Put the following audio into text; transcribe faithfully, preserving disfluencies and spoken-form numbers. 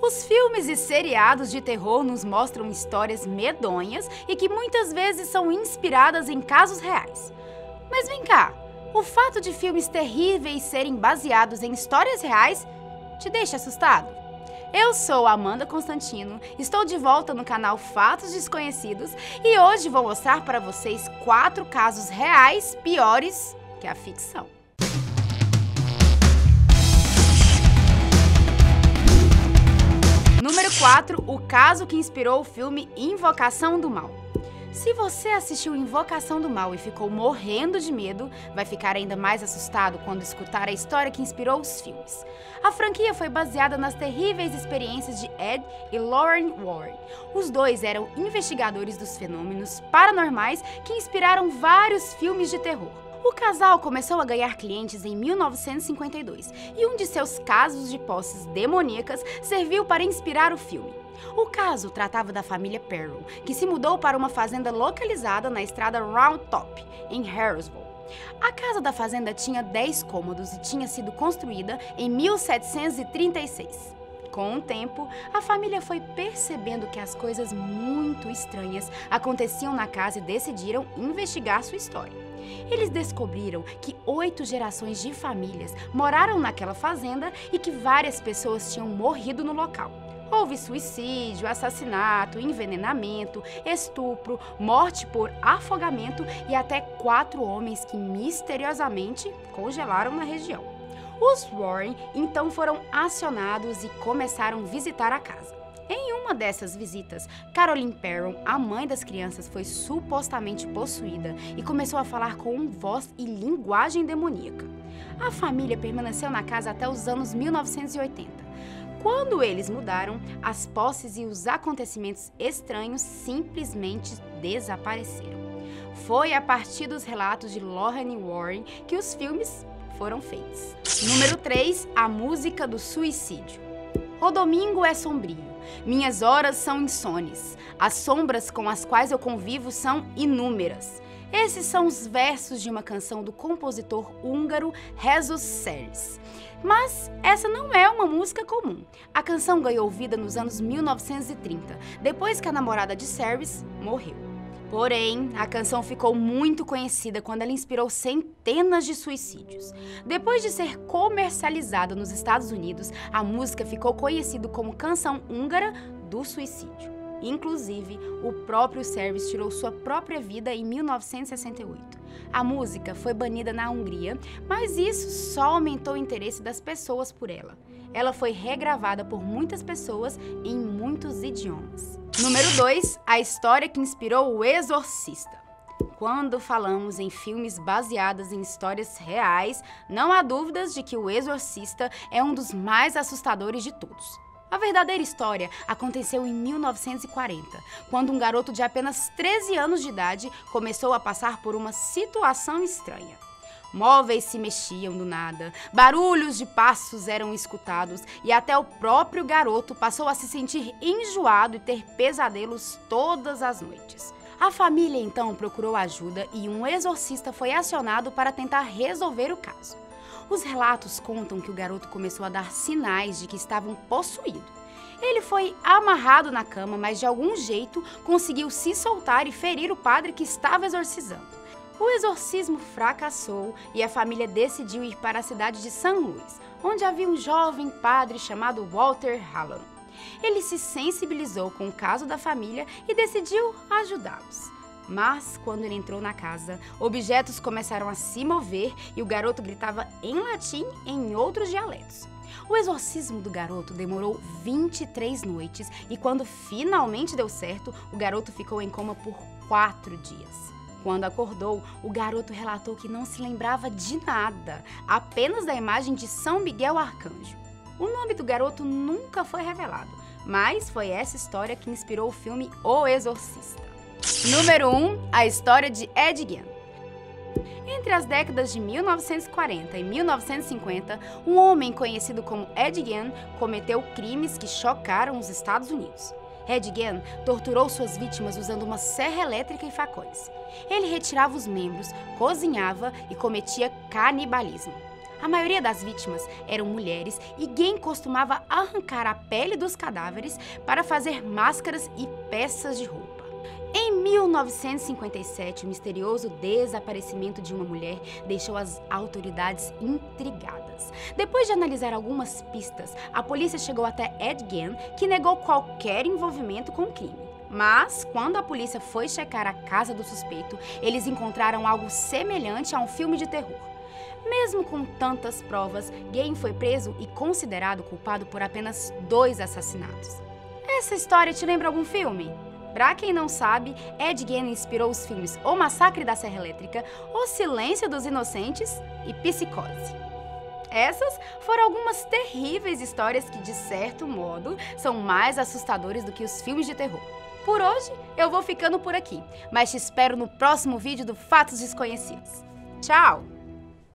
Os filmes e seriados de terror nos mostram histórias medonhas e que muitas vezes são inspiradas em casos reais. Mas vem cá, o fato de filmes terríveis serem baseados em histórias reais te deixa assustado? Eu sou Amanda Constantino, estou de volta no canal Fatos Desconhecidos e hoje vou mostrar para vocês quatro casos reais piores que a ficção. Número quatro. O caso que inspirou o filme Invocação do Mal. Se você assistiu Invocação do Mal e ficou morrendo de medo, vai ficar ainda mais assustado quando escutar a história que inspirou os filmes. A franquia foi baseada nas terríveis experiências de Ed e Lorraine Warren. Os dois eram investigadores dos fenômenos paranormais que inspiraram vários filmes de terror. O casal começou a ganhar clientes em mil novecentos e cinquenta e dois e um de seus casos de posses demoníacas serviu para inspirar o filme. O caso tratava da família Perron, que se mudou para uma fazenda localizada na estrada Round Top, em Harrisville. A casa da fazenda tinha dez cômodos e tinha sido construída em mil setecentos e trinta e seis. Com o tempo, a família foi percebendo que as coisas muito estranhas aconteciam na casa e decidiram investigar sua história. Eles descobriram que oito gerações de famílias moraram naquela fazenda e que várias pessoas tinham morrido no local. Houve suicídio, assassinato, envenenamento, estupro, morte por afogamento e até quatro homens que misteriosamente congelaram na região. Os Warren então foram acionados e começaram a visitar a casa. Em uma dessas visitas, Caroline Perron, a mãe das crianças, foi supostamente possuída e começou a falar com uma voz e linguagem demoníaca. A família permaneceu na casa até os anos mil novecentos e oitenta. Quando eles mudaram, as posses e os acontecimentos estranhos simplesmente desapareceram. Foi a partir dos relatos de Lorraine Warren que os filmes foram feitos. Número três. A música do suicídio. O domingo é sombrio. Minhas horas são insones. As sombras com as quais eu convivo são inúmeras. Esses são os versos de uma canção do compositor húngaro Rezső Cs. Mas essa não é uma música comum. A canção ganhou vida nos anos mil novecentos e trinta, depois que a namorada de Service morreu. Porém, a canção ficou muito conhecida quando ela inspirou centenas de suicídios. Depois de ser comercializada nos Estados Unidos, a música ficou conhecida como Canção Húngara do Suicídio. Inclusive, o próprio Service tirou sua própria vida em mil novecentos e sessenta e oito. A música foi banida na Hungria, mas isso só aumentou o interesse das pessoas por ela. Ela foi regravada por muitas pessoas em muitos idiomas. Número dois. A história que inspirou O Exorcista. Quando falamos em filmes baseados em histórias reais, não há dúvidas de que O Exorcista é um dos mais assustadores de todos. A verdadeira história aconteceu em mil novecentos e quarenta, quando um garoto de apenas treze anos de idade começou a passar por uma situação estranha. Móveis se mexiam do nada, barulhos de passos eram escutados e até o próprio garoto passou a se sentir enjoado e ter pesadelos todas as noites. A família então procurou ajuda e um exorcista foi acionado para tentar resolver o caso. Os relatos contam que o garoto começou a dar sinais de que estavam possuídos. Ele foi amarrado na cama, mas de algum jeito conseguiu se soltar e ferir o padre que estava exorcizando. O exorcismo fracassou e a família decidiu ir para a cidade de São Luís, onde havia um jovem padre chamado Walter Hallam. Ele se sensibilizou com o caso da família e decidiu ajudá-los. Mas, quando ele entrou na casa, objetos começaram a se mover e o garoto gritava em latim e em outros dialetos. O exorcismo do garoto demorou vinte e três noites e quando finalmente deu certo, o garoto ficou em coma por quatro dias. Quando acordou, o garoto relatou que não se lembrava de nada, apenas da imagem de São Miguel Arcanjo. O nome do garoto nunca foi revelado, mas foi essa história que inspirou o filme O Exorcista. Número um. A história de Ed Gein. Entre as décadas de mil novecentos e quarenta e mil novecentos e cinquenta, um homem conhecido como Ed Gein cometeu crimes que chocaram os Estados Unidos. Ed Gein torturou suas vítimas usando uma serra elétrica e facões. Ele retirava os membros, cozinhava e cometia canibalismo. A maioria das vítimas eram mulheres e Gein costumava arrancar a pele dos cadáveres para fazer máscaras e peças de roupa. Em mil novecentos e cinquenta e sete, o misterioso desaparecimento de uma mulher deixou as autoridades intrigadas. Depois de analisar algumas pistas, a polícia chegou até Ed Gein, que negou qualquer envolvimento com o crime. Mas, quando a polícia foi checar a casa do suspeito, eles encontraram algo semelhante a um filme de terror. Mesmo com tantas provas, Gein foi preso e considerado culpado por apenas dois assassinatos. Essa história te lembra algum filme? Pra quem não sabe, Ed Gein inspirou os filmes O Massacre da Serra Elétrica, O Silêncio dos Inocentes e Psicose. Essas foram algumas terríveis histórias que, de certo modo, são mais assustadoras do que os filmes de terror. Por hoje, eu vou ficando por aqui, mas te espero no próximo vídeo do Fatos Desconhecidos. Tchau!